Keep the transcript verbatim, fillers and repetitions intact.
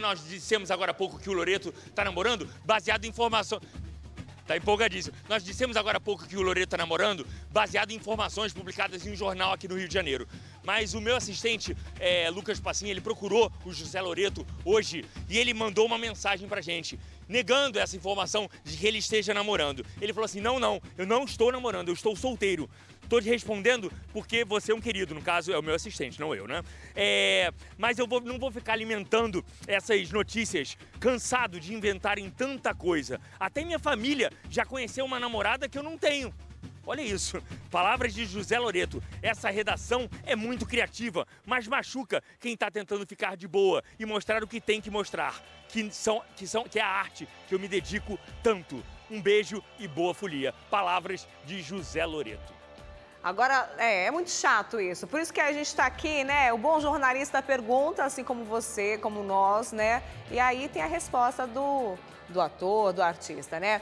Nós dissemos agora há pouco que o Loreto está namorando, baseado em informações... Está empolgadíssimo. Nós dissemos agora há pouco que o Loreto está namorando, baseado em informações publicadas em um jornal aqui no Rio de Janeiro. Mas o meu assistente, é, Lucas Passinho, ele procurou o José Loreto hoje e ele mandou uma mensagem pra gente, negando essa informação de que ele esteja namorando. Ele falou assim, não, não, eu não estou namorando, eu estou solteiro. Estou te respondendo porque você é um querido, no caso é o meu assistente, não eu, né? É, mas eu vou, não vou ficar alimentando essas notícias, cansado de inventarem tanta coisa. Até minha família já conheceu uma namorada que eu não tenho. Olha isso, palavras de José Loreto. Essa redação é muito criativa, mas machuca quem está tentando ficar de boa e mostrar o que tem que mostrar, que, são, que, são, que é a arte que eu me dedico tanto. Um beijo e boa folia. Palavras de José Loreto. Agora, é, é muito chato isso. Por isso que a gente está aqui, né? O bom jornalista pergunta, assim como você, como nós, né? E aí tem a resposta do, do ator, do artista, né?